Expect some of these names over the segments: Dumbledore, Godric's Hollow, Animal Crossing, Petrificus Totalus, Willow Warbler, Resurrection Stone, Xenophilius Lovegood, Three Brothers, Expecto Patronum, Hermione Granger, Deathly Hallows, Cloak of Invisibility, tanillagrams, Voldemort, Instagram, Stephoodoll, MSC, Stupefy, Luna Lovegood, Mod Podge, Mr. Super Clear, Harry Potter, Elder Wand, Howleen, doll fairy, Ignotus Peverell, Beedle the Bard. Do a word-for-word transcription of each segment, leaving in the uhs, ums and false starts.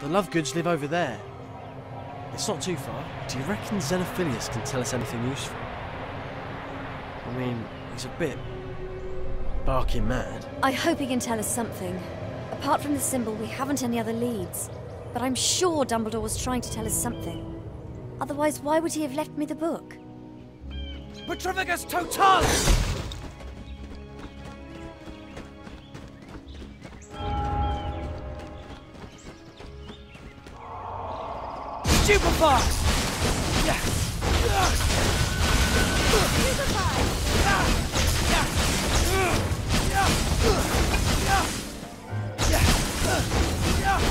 The Lovegoods live over there. It's not too far. Do you reckon Xenophilius can tell us anything useful? I mean, he's a bit... barking mad. I hope he can tell us something. Apart from the symbol, we haven't any other leads. But I'm sure Dumbledore was trying to tell us something. Otherwise, why would he have left me the book? Petrificus Totalus! Stupefy!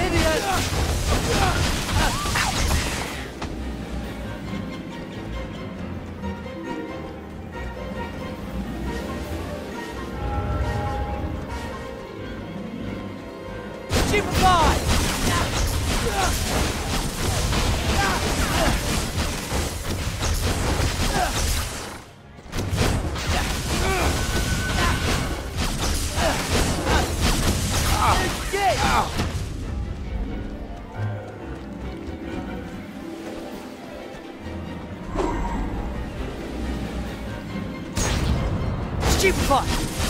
Idiot! Stupefy!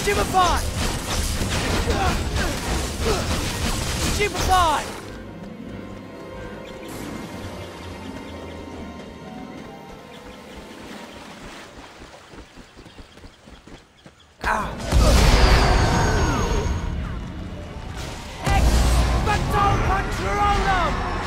Stupefy! Stupefy! Ah! Expecto Patronum!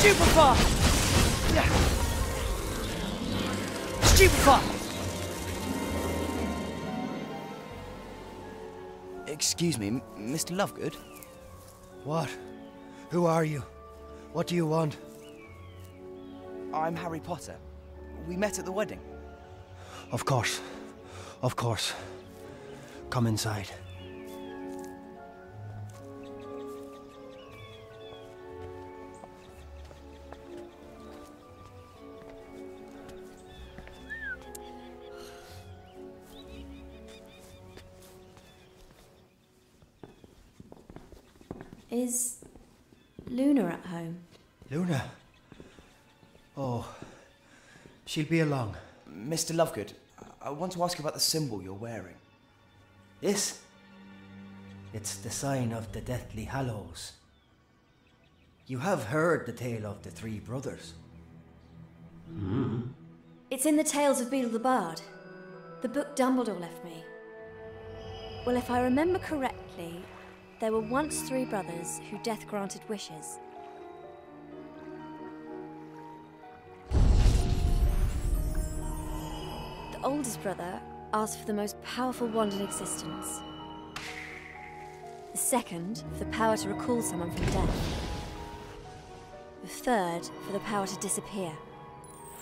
Stupefy! Stupefy! Excuse me, Mister Lovegood? What? Who are you? What do you want? I'm Harry Potter. We met at the wedding. Of course. Of course. Come inside. Is Luna at home? Luna? Oh, she'll be along. Mister Lovegood, I want to ask you about the symbol you're wearing. This? It's the sign of the Deathly Hallows. You have heard the tale of the Three Brothers. Mm. It's in the tales of Beedle the Bard, the book Dumbledore left me. Well, if I remember correctly, there were once three brothers who death granted wishes. The oldest brother asked for the most powerful wand in existence. The second, for the power to recall someone from death. The third, for the power to disappear.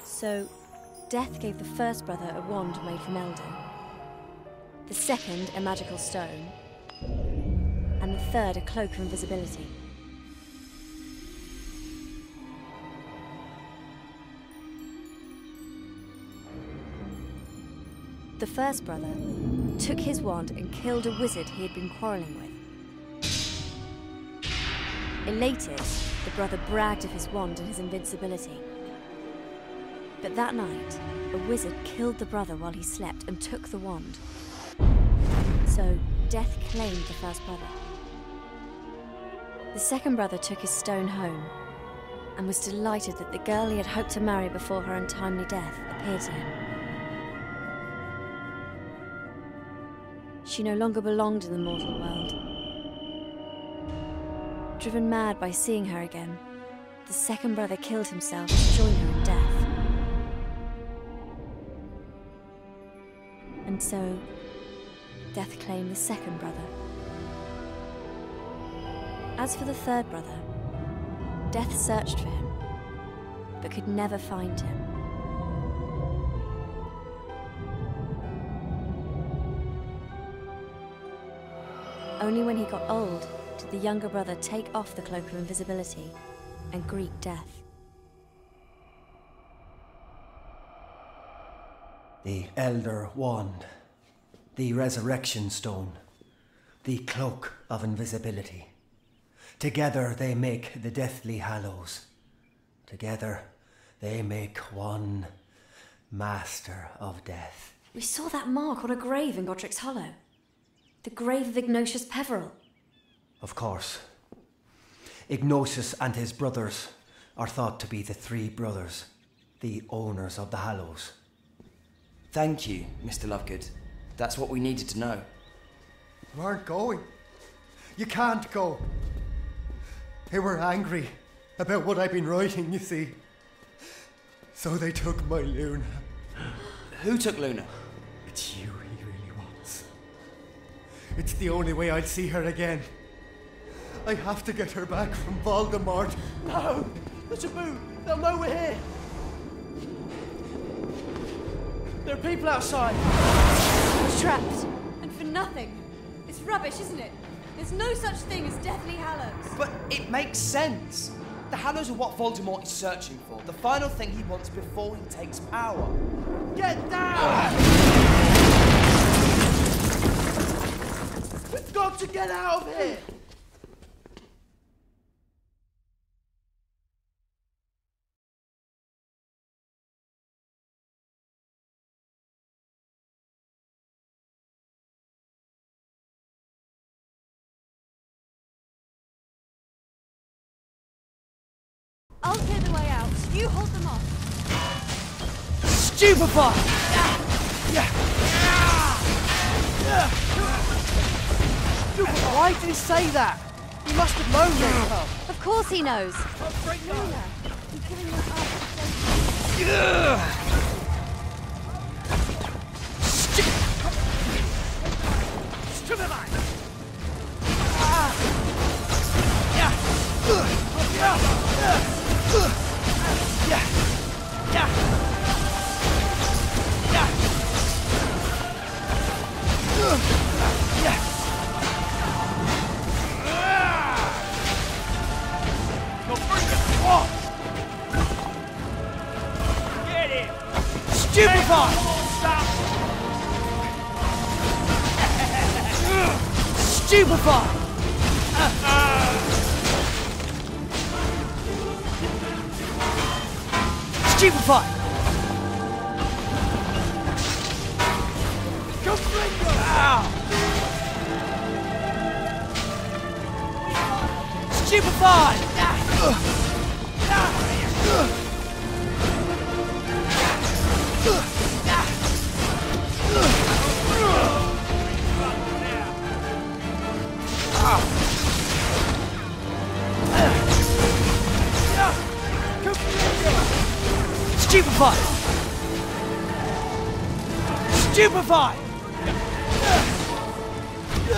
So, Death gave the first brother a wand made from Elder. The second, a magical stone. And the third, a Cloak of Invisibility. The first brother took his wand and killed a wizard he had been quarreling with. Elated, the brother bragged of his wand and his invincibility. But that night, a wizard killed the brother while he slept and took the wand. So, Death claimed the first brother. The second brother took his stone home, and was delighted that the girl he had hoped to marry before her untimely death appeared to him. She no longer belonged in the mortal world. Driven mad by seeing her again, the second brother killed himself to join her in death. And so, Death claimed the second brother. As for the third brother, Death searched for him, but could never find him. Only when he got old did the younger brother take off the Cloak of Invisibility and greet Death. The Elder Wand, the Resurrection Stone, the Cloak of Invisibility. Together they make the Deathly Hallows. Together they make one master of death. We saw that mark on a grave in Godric's Hollow. The grave of Ignotus Peverell. Of course. Ignotus and his brothers are thought to be the Three Brothers, the owners of the Hallows. Thank you, Mister Lovegood. That's what we needed to know. You aren't going. You can't go. They were angry about what I've been writing, you see. So they took my Luna. Who took Luna? It's you he really wants. It's the only way I'd see her again. I have to get her back from Voldemort. No! The taboo! They'll know we're here! There are people outside! We're trapped! And for nothing! It's rubbish, isn't it? There's no such thing as Deathly Hallows. But it makes sense. The Hallows are what Voldemort is searching for. The final thing he wants before he takes power. Get down! We've got to get out of here! I'll clear the way out. You hold them off. Stupefy! Stupefy! Why did he say that? He must have known that. Of course he knows. Luna, you're giving us up. Yeah. Stick. Stupefy. Ah. Yeah. Yeah. Yeah. Yeah. Yeah. Yeah. Yeah. Go first and fall. Get him! Stupefy! Stop! Stupefy! Uh, uh. Stupefy! Go bring them out! Stupefy! Uh, uh, uh, uh. Stupefy! Yeah. Stupefy! Yeah.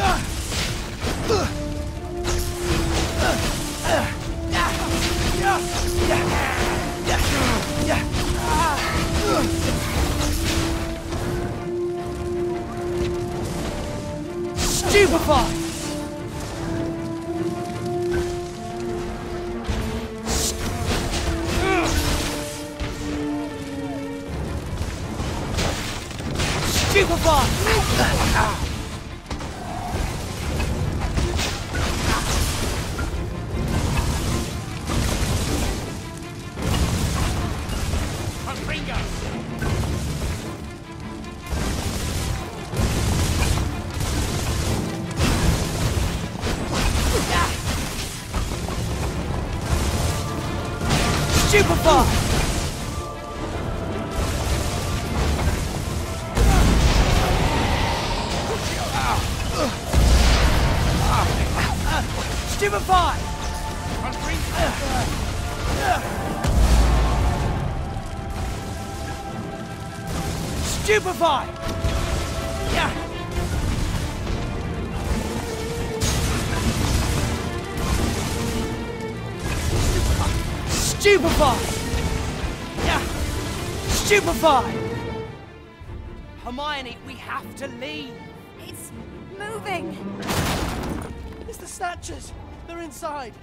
Stupefy! Hermione, we have to leave. It's moving. It's the snatchers. They're inside.